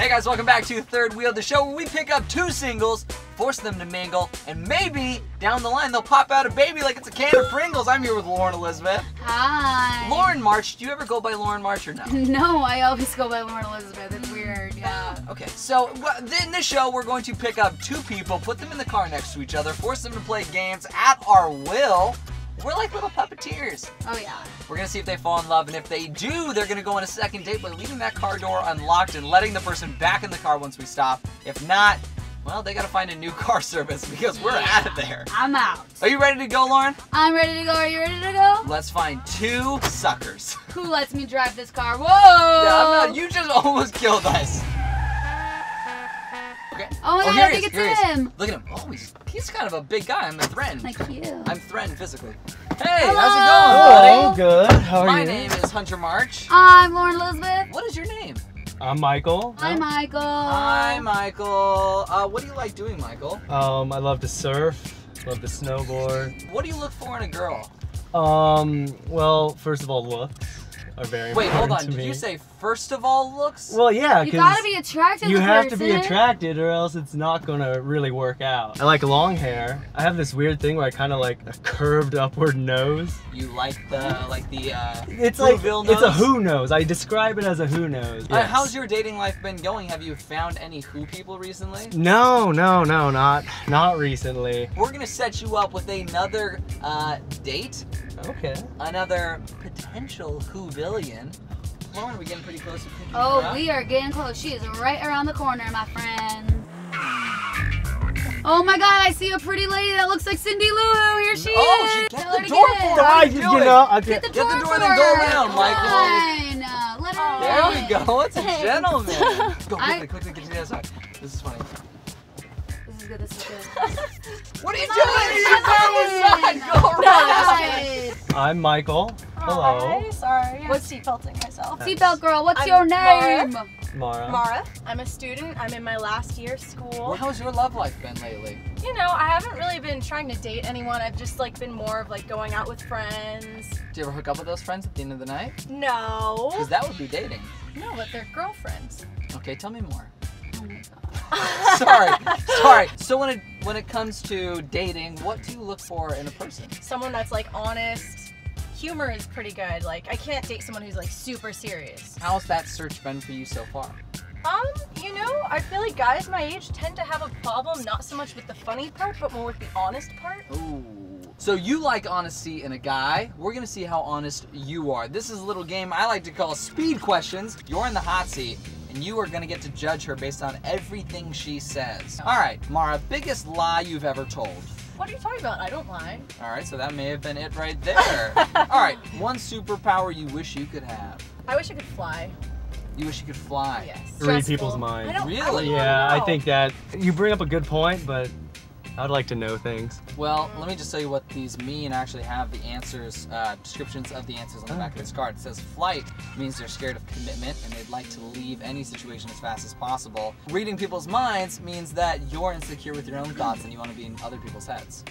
Hey guys, welcome back to Third Wheel, the show where we pick up two singles, force them to mingle, and maybe down the line they'll pop out a baby like it's a can of Pringles. I'm here with Lauren Elizabeth. Hi. Lauren March, do you ever go by Lauren March or no? No, I always go by Lauren Elizabeth. It's weird, yeah. Okay, so in this show we're going to pick up two people, put them in the car next to each other, force them to play games at our will. We're like little puppeteers. Oh yeah. We're gonna see if they fall in love, and if they do, they're gonna go on a second date by leaving that car door unlocked and letting the person back in the car once we stop. If not, well, they gotta find a new car service because we're out of there. I'm out. Are you ready to go, Lauren? I'm ready to go. Are you ready to go? Let's find two suckers. Who lets me drive this car? Whoa! Yeah, I'm not. You just almost killed us. Oh my God, I think it's him. Look at him. Oh, he's kind of a big guy. I'm a friend. Like you. I'm friend physically. Hey, hello. How's it going, buddy? Hello. Good. How are you? My name is Hunter March. I'm Lauren Elizabeth. What is your name? I'm Michael. Hi, Michael. Hi, Michael. What do you like doing, Michael? I love to surf. Love to snowboard. What do you look for in a girl? Well, first of all, looks. Wait, hold on. Did you say first of all looks? Well, yeah, because you gotta be attracted. You have to be attracted, or else it's not gonna really work out. I like long hair. I have this weird thing where I kind of like a curved upward nose. You like the it's Whoville nose? It's a who nose. I describe it as a who nose. Yes. How's your dating life been going? Have you found any who people recently? No, not recently. We're gonna set you up with another date. Okay. Another potential Whovillian. Lauren, we're getting pretty close to picking her up. We are getting close. She is right around the corner, my friend. Oh my God, I see a pretty lady that looks like Cindy Lou. Here she is. Get the door for her. Get the door and then go around, Michael. Let her in. There we go. It's a gentleman. Go quickly, get to the other side. This is funny. This is good. This is good. What are you doing? She's on the side. Go around. I'm Michael. Hello. Hi, sorry. I'm seatbelting myself. Seatbelt girl, what's your name? Mara. I'm a student. I'm in my last year of school. How's your love life been lately? You know, I haven't really been trying to date anyone. I've just like been more of like going out with friends. Do you ever hook up with those friends at the end of the night? No. Because that would be dating. No, but they're girlfriends. Okay, tell me more. Oh my God. Sorry. So when it comes to dating, what do you look for in a person? Someone that's like honest. Humor is pretty good. Like I can't date someone who's like super serious. How's that search been for you so far? You know, I feel like guys my age tend to have a problem not so much with the funny part, but more with the honest part. Ooh. So you like honesty in a guy. We're gonna see how honest you are. This is a little game I like to call speed questions. You're in the hot seat, and you are gonna get to judge her based on everything she says. All right, Mara, biggest lie you've ever told? What are you talking about? I don't lie. All right, so that may have been it right there. All right, one superpower you wish you could have? I wish I could fly. You wish you could fly? Yes. Read people's minds. Really? Yeah, I think that you bring up a good point, but I'd like to know things. Well, let me just tell you what these mean. I actually have the answers, descriptions of the answers on the back of this card. It says flight means they're scared of commitment and they'd like to leave any situation as fast as possible. Reading people's minds means that you're insecure with your own thoughts and you want to be in other people's heads.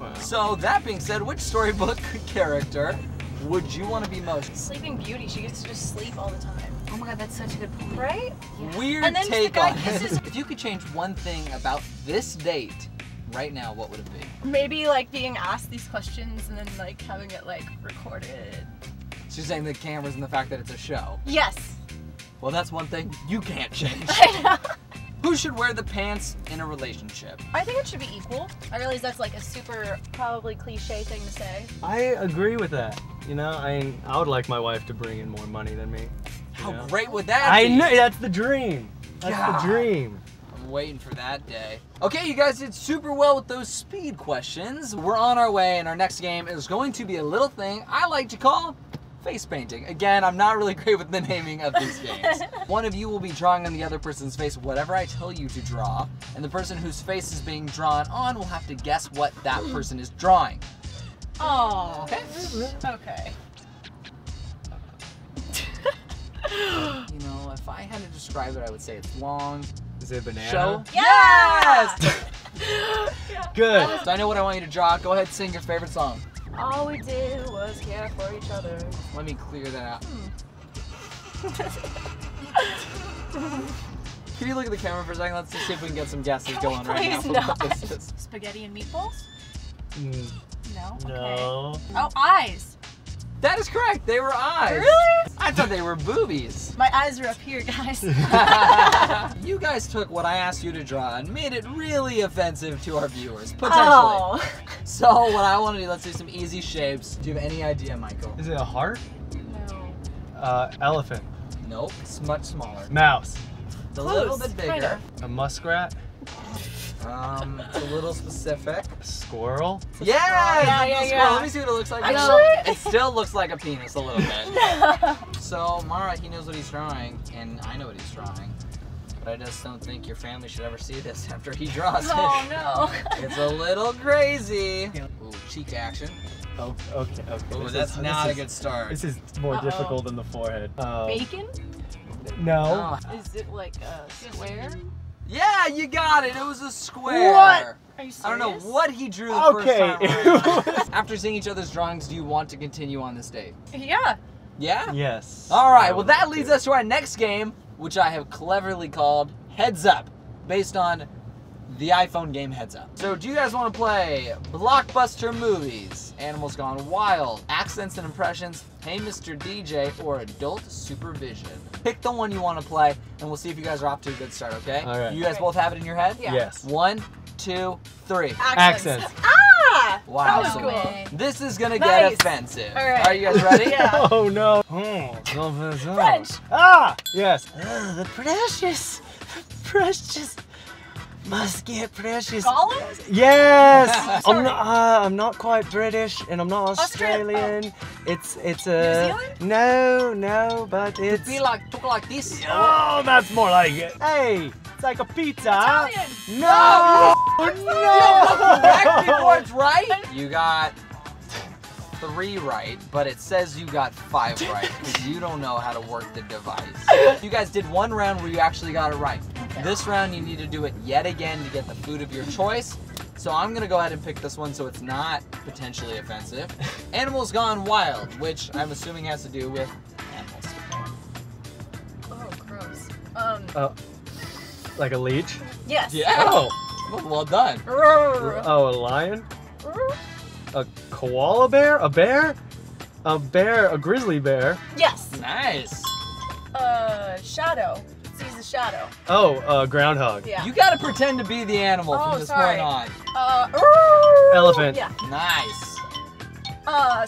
Wow. So that being said, which storybook character would you want to be most? Sleeping Beauty. She gets to just sleep all the time. Oh my God, that's such a good point. Right? Yeah. Weird take on it. If you could change one thing about this date, right now, what would it be? Maybe like being asked these questions and then like having it like recorded. She's saying the cameras and the fact that it's a show. Yes. Well, that's one thing you can't change. I know. Who should wear the pants in a relationship? I think it should be equal. I realize that's like a super probably cliche thing to say. I agree with that. You know, I would like my wife to bring in more money than me. How great would that be? I know, that's the dream. That's the dream. Waiting for that day. Okay, you guys did super well with those speed questions. We're on our way, and our next game is going to be a little thing I like to call face painting. Again, I'm not really great with the naming of these games. One of you will be drawing on the other person's face whatever I tell you to draw, and the person whose face is being drawn on will have to guess what that person is drawing. Oh. Okay. Okay. You know, if I had to describe it, I would say it's long. Is it a banana? Show? Yes! Yeah. Good. So I know what I want you to draw. Go ahead, sing your favorite song. All we did was care for each other. Let me clear that out. Can you look at the camera for a second? Let's just see if we can get some guesses going right now. Please not. Spaghetti and meatballs? Mm. No? Okay. No. Oh, eyes. That is correct. They were eyes. Really? I thought they were boobies. My eyes are up here, guys. You guys took what I asked you to draw and made it really offensive to our viewers, potentially. Oh. So what I want to do, let's do some easy shapes. Do you have any idea, Michael? Is it a heart? No. Elephant. Nope. It's much smaller. Mouse. It's a little bit bigger. Kinda. A muskrat. It's a little specific. A squirrel? Yeah, yeah. Let me see what it looks like. Actually, it still looks like a penis a little bit. No. So Mara, he knows what he's drawing, and I know what he's drawing, but I just don't think your family should ever see this after he draws it. Oh no. It's a little crazy. Ooh, cheek action. Oh, okay, okay. Ooh, that's not a good start. This is more difficult than the forehead. Bacon? No. Is it like a square? Yeah, you got it. It was a square. What? Are you serious? I don't know what he drew the first time. After seeing each other's drawings, do you want to continue on this date? Yeah. Yeah? Yes. All right. Well, that leads us to our next game, which I have cleverly called Heads Up, based on the iPhone game Heads Up. So do you guys want to play Blockbuster Movies, Animals Gone Wild, Accents and Impressions, Hey Mr. DJ, or Adult Supervision? Pick the one you want to play, and we'll see if you guys are off to a good start, okay? All right. You guys both have it in your head? Yeah. Yes. 1, 2, 3. Accents. Ah! Wow. That was cool. This is going to get offensive. All right. Are you guys ready? Yeah. Oh, no. French. Ah! Yes. The precious. Must get precious. Collins? Yes. I'm not quite British, and I'm not Australian. Oh. It's a New Zealand? No, but it's. Be like talk like this. Oh, that's more like it. Hey, it's like a pizza. Italian. No. It's right. You got 3 right, but it says you got 5 right because you don't know how to work the device. You guys did one round where you actually got it right. This round, you need to do it yet again to get the food of your choice. So I'm gonna go ahead and pick this one so it's not potentially offensive. Animals Gone Wild, which I'm assuming has to do with animals. Oh, gross. Like a leech? Yes. Yeah. Oh, well done. Oh, a lion? A koala bear? A bear? A bear, a grizzly bear. Yes. Nice. Shadow. Sees a shadow. Oh, groundhog. Yeah. You gotta pretend to be the animal from this point on. Elephant. Yeah. Nice.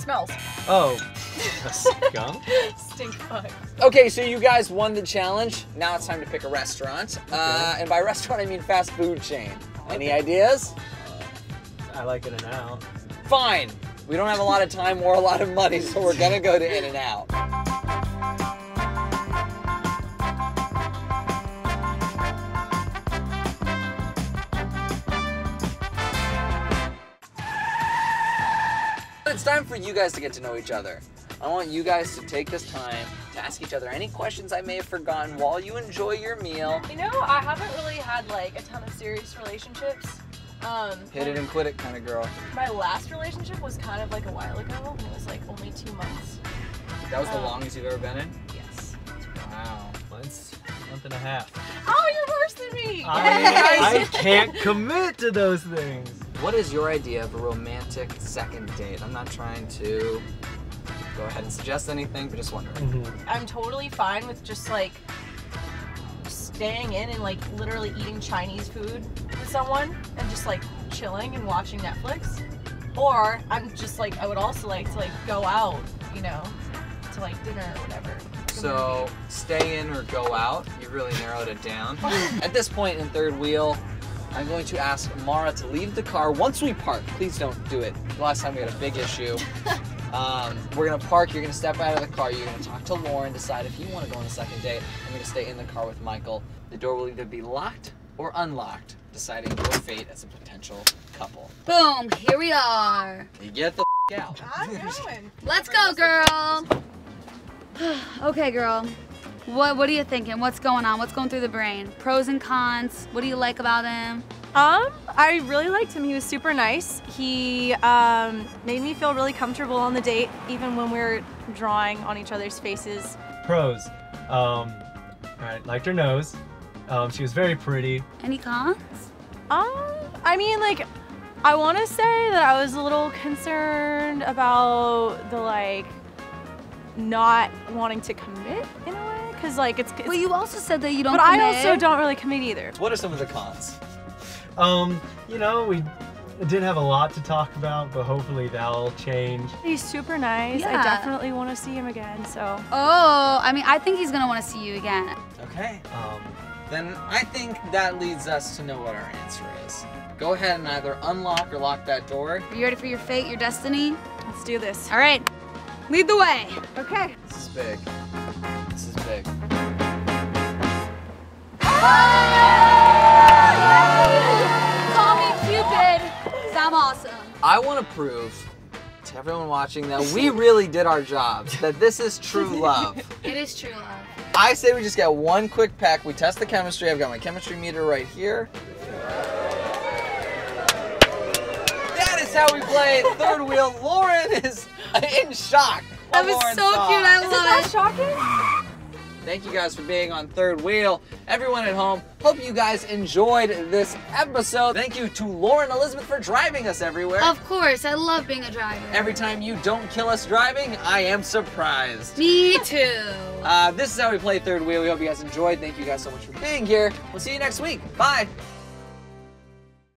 Smells. Oh, a skunk? Stink bug. Okay, so you guys won the challenge. Now it's time to pick a restaurant. Okay. And by restaurant, I mean fast food chain. Okay. Any ideas? I like In-N-Out. Fine. We don't have a lot of time or a lot of money, so we're gonna go to In-N-Out. It's time for you guys to get to know each other. I want you guys to take this time to ask each other any questions I may have forgotten while you enjoy your meal. You know, I haven't really had like a ton of serious relationships. Hit it and quit it kind of girl. My last relationship was kind of like a while ago, and it was like only 2 months. That was the longest you've ever been in? Yes. Wow. Month and a half. Oh, you're worse than me! I can't commit to those things. What is your idea of a romantic second date? I'm not trying to go ahead and suggest anything, but just wondering. Mm-hmm. I'm totally fine with just like staying in and like literally eating Chinese food with someone and just like chilling and watching Netflix. Or I'm just like, I would also like to like go out, you know, to like dinner or whatever. So stay in or go out. You really narrowed it down. At this point in Third Wheel, I'm going to ask Mara to leave the car once we park. Please don't do it. Last time we had a big issue. We're gonna park, you're gonna step out of the car, you're gonna talk to Lauren, decide if you wanna go on a second date. I'm gonna stay in the car with Michael. The door will either be locked or unlocked, deciding your fate as a potential couple. Boom, here we are. You get the f out. I'm going. Let's go, girl. Okay, girl. What are you thinking? What's going on? What's going through the brain? Pros and cons. What do you like about him? I really liked him. He was super nice. He made me feel really comfortable on the date, even when we were drawing on each other's faces. Pros. All right, liked her nose. She was very pretty. Any cons? I mean, like, I want to say that I was a little concerned about the, like, not wanting to commit in a way, because, like, it's... Well, you also said that you don't commit. But I also don't really commit either. What are some of the cons? You know, we didn't have a lot to talk about, but hopefully that'll change. He's super nice. Yeah. I definitely want to see him again, so... Oh, I mean, I think he's going to want to see you again. Okay. Then I think that leads us to know what our answer is. Go ahead and either unlock or lock that door. Are you ready for your fate, your destiny? Let's do this. All right. Lead the way. Okay. This is big. This is big. Oh! Call me Cupid, because I'm awesome. I want to prove to everyone watching that we really did our jobs, that this is true love. It is true love. I say we just get one quick peck. We test the chemistry. I've got my chemistry meter right here. How we play Third Wheel. Lauren is in shock. That was Lauren so saw. Cute. I love it. Shocking? Thank you guys for being on Third Wheel. Everyone at home, hope you guys enjoyed this episode. Thank you to Lauren Elizabeth for driving us everywhere. Of course, I love being a driver. Every time you don't kill us driving, I am surprised. Me too. This is how we play Third Wheel. We hope you guys enjoyed. Thank you guys so much for being here. We'll see you next week. Bye.